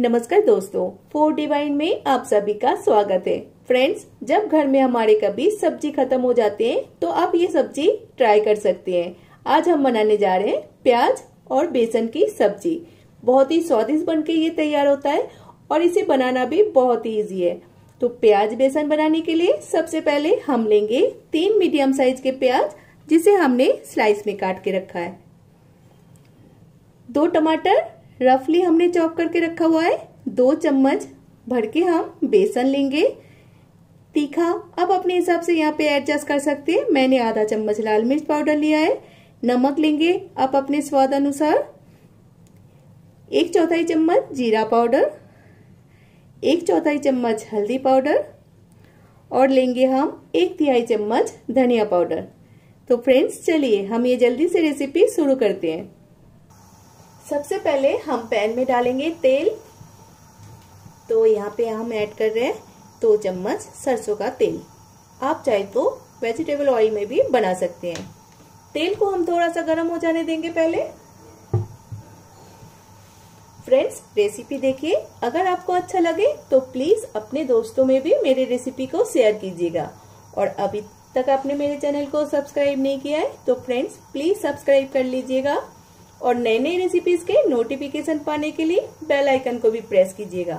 नमस्कार दोस्तों, food divine में आप सभी का स्वागत है। फ्रेंड्स, जब घर में हमारे कभी सब्जी खत्म हो जाती है तो आप ये सब्जी ट्राई कर सकते हैं। आज हम बनाने जा रहे हैं प्याज और बेसन की सब्जी। बहुत ही स्वादिष्ट बनके ये तैयार होता है और इसे बनाना भी बहुत ही ईजी है। तो प्याज बेसन बनाने के लिए सबसे पहले हम लेंगे 3 मीडियम साइज के प्याज, जिसे हमने स्लाइस में काट के रखा है। 2 टमाटर रफली हमने चॉप करके रखा हुआ है। 2 चम्मच भर के हम बेसन लेंगे। तीखा आप अपने हिसाब से यहाँ पे एडजस्ट कर सकते हैं। मैंने आधा चम्मच लाल मिर्च पाउडर लिया है। नमक लेंगे आप अपने स्वाद अनुसार। 1/4 चम्मच जीरा पाउडर, 1/4 चम्मच हल्दी पाउडर और लेंगे हम 1/3 चम्मच धनिया पाउडर। तो फ्रेंड्स, चलिए हम ये जल्दी से रेसिपी शुरू करते हैं। सबसे पहले हम पैन में डालेंगे तेल। तो यहाँ पे हम ऐड कर रहे हैं 2 चम्मच सरसों का तेल। आप चाहे तो वेजिटेबल ऑयल में भी बना सकते हैं। तेल को हम थोड़ा सा गर्म हो जाने देंगे पहले। फ्रेंड्स, रेसिपी देखिए, अगर आपको अच्छा लगे तो प्लीज अपने दोस्तों में भी मेरी रेसिपी को शेयर कीजिएगा। और अभी तक आपने मेरे चैनल को सब्सक्राइब नहीं किया है तो फ्रेंड्स प्लीज सब्सक्राइब कर लीजिएगा और नई नई रेसिपीज के नोटिफिकेशन पाने के लिए बेल आइकन को भी प्रेस कीजिएगा,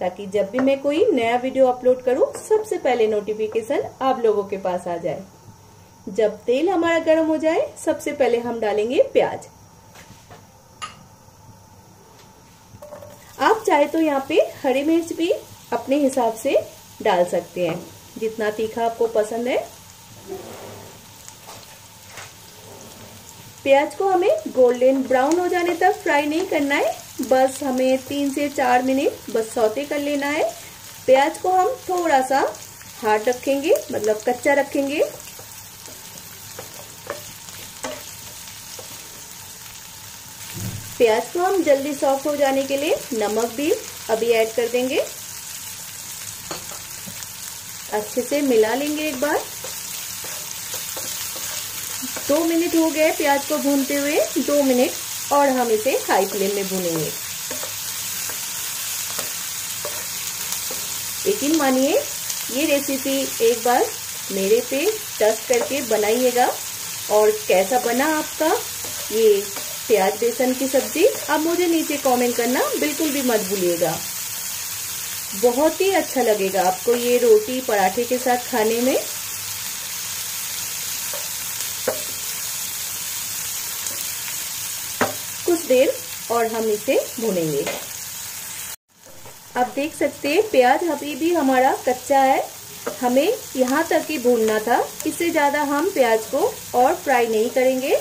ताकि जब भी मैं कोई नया वीडियो अपलोड करूं सबसे पहले नोटिफिकेशन आप लोगों के पास आ जाए। जब तेल हमारा गर्म हो जाए, सबसे पहले हम डालेंगे प्याज। आप चाहे तो यहाँ पे हरी मिर्च भी अपने हिसाब से डाल सकते हैं, जितना तीखा आपको पसंद है। प्याज को हमें गोल्डन ब्राउन हो जाने तक फ्राई नहीं करना है, बस हमें 3 से 4 मिनट बस सौते कर लेना है। प्याज को हम थोड़ा सा हार्ड रखेंगे, मतलब कच्चा रखेंगे। प्याज को हम जल्दी सॉफ्ट हो जाने के लिए नमक भी अभी ऐड कर देंगे। अच्छे से मिला लेंगे एक बार। 2 मिनट हो गए प्याज को भूनते हुए। 2 मिनट और हम इसे हाई फ्लेम में भूनेंगे। यकीन मानिए, ये रेसिपी एक बार मेरे पे टेस्ट करके बनाइएगा और कैसा बना आपका ये प्याज बेसन की सब्जी आप मुझे नीचे कमेंट करना बिल्कुल भी मत भूलिएगा। बहुत ही अच्छा लगेगा आपको ये रोटी पराठे के साथ खाने में। कुछ देर और हम इसे भूनेंगे। आप देख सकते हैं प्याज अभी भी हमारा कच्चा है। हमें यहाँ तक ही भूनना था, इससे ज़्यादा हम प्याज को और फ्राई नहीं करेंगे।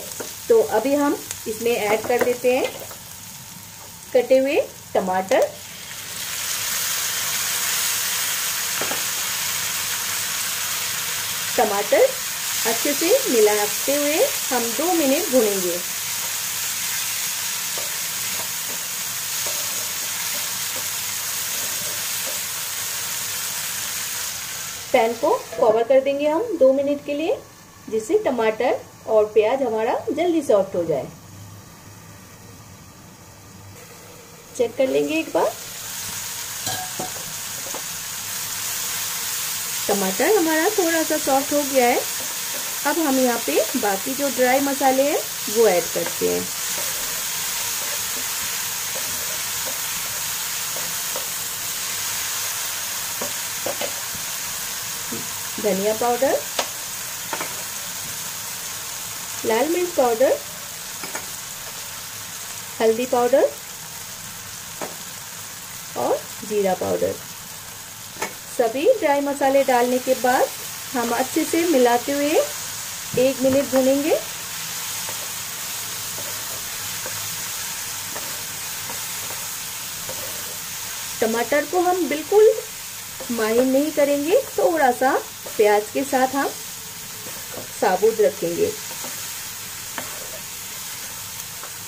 तो अभी हम इसमें ऐड कर देते हैं कटे हुए टमाटर। टमाटर अच्छे से मिलाते हुए हम 2 मिनट भूनेंगे। पैन को कवर कर देंगे हम 2 मिनट के लिए, जिससे टमाटर और प्याज हमारा जल्दी सॉफ्ट हो जाए। चेक कर लेंगे एक बार। टमाटर हमारा थोड़ा सा सॉफ्ट हो गया है। अब हम यहाँ पे बाकी जो ड्राई मसाले हैं वो ऐड करते हैं। धनिया पाउडर, लाल मिर्च पाउडर, हल्दी पाउडर और जीरा पाउडर। सभी ड्राई मसाले डालने के बाद हम अच्छे से मिलाते हुए 1 मिनट भूनेंगे। टमाटर को हम बिल्कुल माइन नहीं करेंगे, थोड़ा सा प्याज के साथ हम साबुत रखेंगे।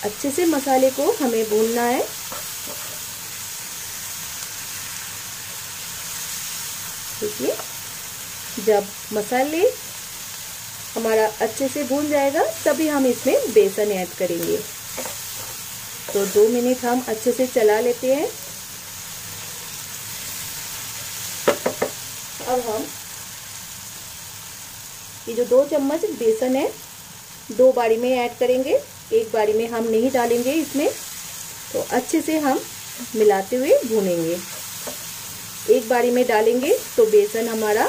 अच्छे से मसाले को हमें भूनना है। देखिए, जब मसाले हमारा अच्छे से भून जाएगा तभी हम इसमें बेसन ऐड करेंगे। तो 2 मिनट हम अच्छे से चला लेते हैं। अब हम ये जो 2 चम्मच बेसन है 2 बारी में ऐड करेंगे, 1 बारी में हम नहीं डालेंगे इसमें। तो अच्छे से हम मिलाते हुए भूनेंगे। 1 बारी में डालेंगे तो बेसन हमारा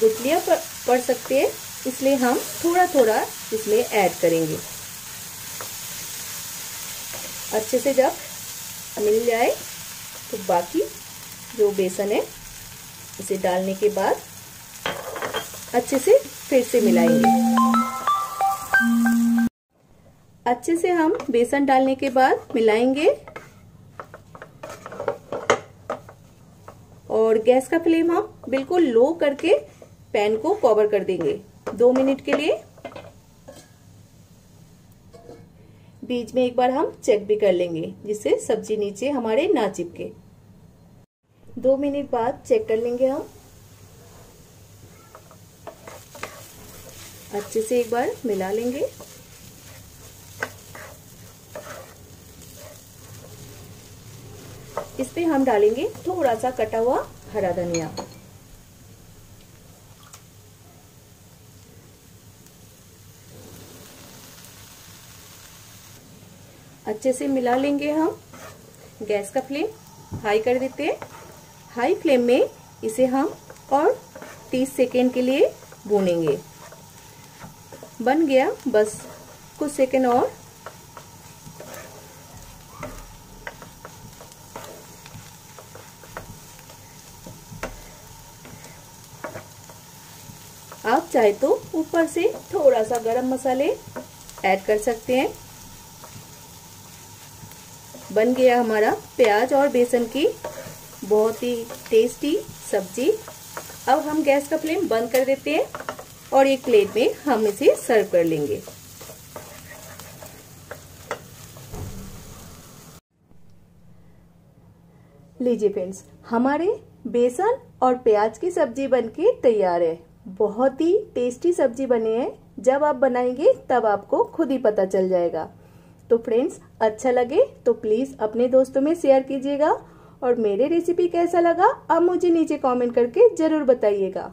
गुठलियाँ पड़ सकती है, इसलिए हम थोड़ा थोड़ा इसमें ऐड करेंगे। अच्छे से जब मिल जाए तो बाकी जो बेसन है उसे डालने के बाद अच्छे से फिर से मिलाएंगे। अच्छे से हम बेसन डालने के बाद मिलाएंगे और गैस का फ्लेम हम बिल्कुल लो करके पैन को कवर कर देंगे 2 मिनट के लिए। बीच में एक बार हम चेक भी कर लेंगे जिससे सब्जी नीचे हमारे ना चिपके। 2 मिनट बाद चेक कर लेंगे हम। अच्छे से एक बार मिला लेंगे। इसमें हम डालेंगे थोड़ा सा कटा हुआ हरा धनिया। अच्छे से मिला लेंगे हम। गैस का फ्लेम हाई कर देते हैं। हाई फ्लेम में इसे हम और 30 सेकेंड के लिए भूनेंगे। बन गया, बस कुछ सेकेंड और। आप चाहे तो ऊपर से थोड़ा सा गरम मसाले ऐड कर सकते हैं। बन गया हमारा प्याज और बेसन की बहुत ही टेस्टी सब्जी। अब हम गैस का फ्लेम बंद कर देते हैं और एक प्लेट में हम इसे सर्व कर लेंगे। लीजिए फ्रेंड्स, हमारे बेसन और प्याज की सब्जी बनके तैयार है। बहुत ही टेस्टी सब्जी बनी है। जब आप बनाएंगे तब आपको खुद ही पता चल जाएगा। तो फ्रेंड्स, अच्छा लगे तो प्लीज़ अपने दोस्तों में शेयर कीजिएगा और मेरे रेसिपी कैसा लगा आप मुझे नीचे कमेंट करके ज़रूर बताइएगा।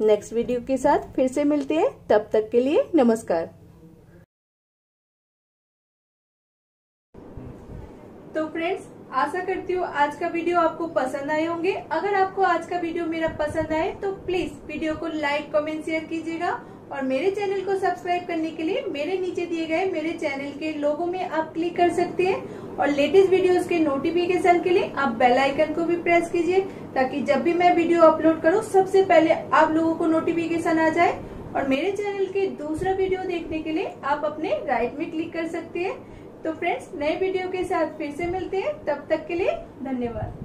नेक्स्ट वीडियो के साथ फिर से मिलते हैं, तब तक के लिए नमस्कार। तो फ्रेंड्स, आशा करती हूँ आज का वीडियो आपको पसंद आए होंगे। अगर आपको आज का वीडियो मेरा पसंद आए तो प्लीज वीडियो को लाइक कमेंट शेयर कीजिएगा और मेरे चैनल को सब्सक्राइब करने के लिए मेरे नीचे दिए गए मेरे चैनल के लोगो में आप क्लिक कर सकते हैं और लेटेस्ट वीडियोस के नोटिफिकेशन के लिए आप बेल आइकन को भी प्रेस कीजिए ताकि जब भी मैं वीडियो अपलोड करूँ सबसे पहले आप लोगों को नोटिफिकेशन आ जाए। और मेरे चैनल के दूसरा वीडियो देखने के लिए आप अपने राइट में क्लिक कर सकते हैं। तो फ्रेंड्स, नए वीडियो के साथ फिर से मिलते हैं, तब तक के लिए धन्यवाद।